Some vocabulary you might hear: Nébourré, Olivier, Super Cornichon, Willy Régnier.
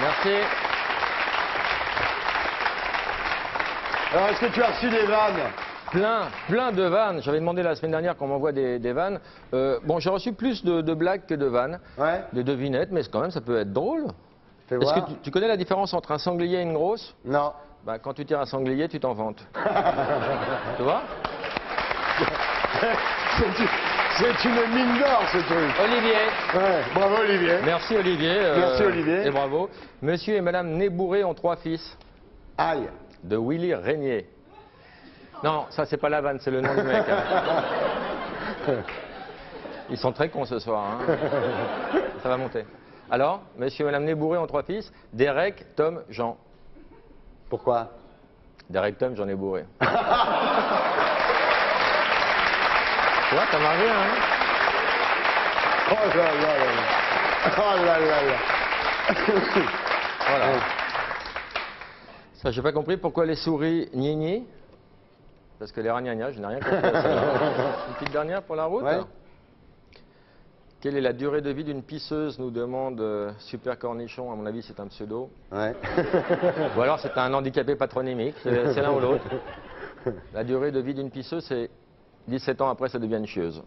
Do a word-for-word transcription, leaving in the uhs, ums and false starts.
Merci. Alors, est-ce que tu as reçu des vannes? Plein, plein de vannes. J'avais demandé la semaine dernière qu'on m'envoie des, des vannes. Euh, bon, j'ai reçu plus de, de blagues que de vannes, ouais. de devinettes, mais quand même, ça peut être drôle. Est-ce que tu, tu connais la différence entre un sanglier et une grosse? Non. Bah, quand tu tires un sanglier, tu t'en vantes. Tu vois? C'est une mine d'or, ce truc. Olivier. Ouais, bravo, Olivier. Merci, Olivier. Euh, Merci, Olivier. Et bravo. Monsieur et Madame Nébourré ont trois fils. Aïe. De Willy Régnier. Non, ça, c'est pas la vanne, c'est le nom du mec. Hein. Ils sont très cons ce soir. Hein. Ça va monter. Alors, monsieur et madame Nébourré ont trois fils, Derek, Tom, Jean. Pourquoi? Derek, Tom, Jean Nébourré. Tu vois, ça marche bien, hein? Oh là là là là. Oh là là là. Voilà. Ouais. Ça, j'ai pas compris pourquoi les souris gnigni. Parce que les rats gnagna, je n'ai rien compris. Une petite dernière pour la route? Ouais. Quelle est la durée de vie d'une pisseuse, nous demande euh, Super Cornichon. À mon avis, c'est un pseudo. Ouais. Ou alors, c'est un handicapé patronymique. C'est l'un ou l'autre. La durée de vie d'une pisseuse, c'est dix-sept ans après, ça devient une chieuse.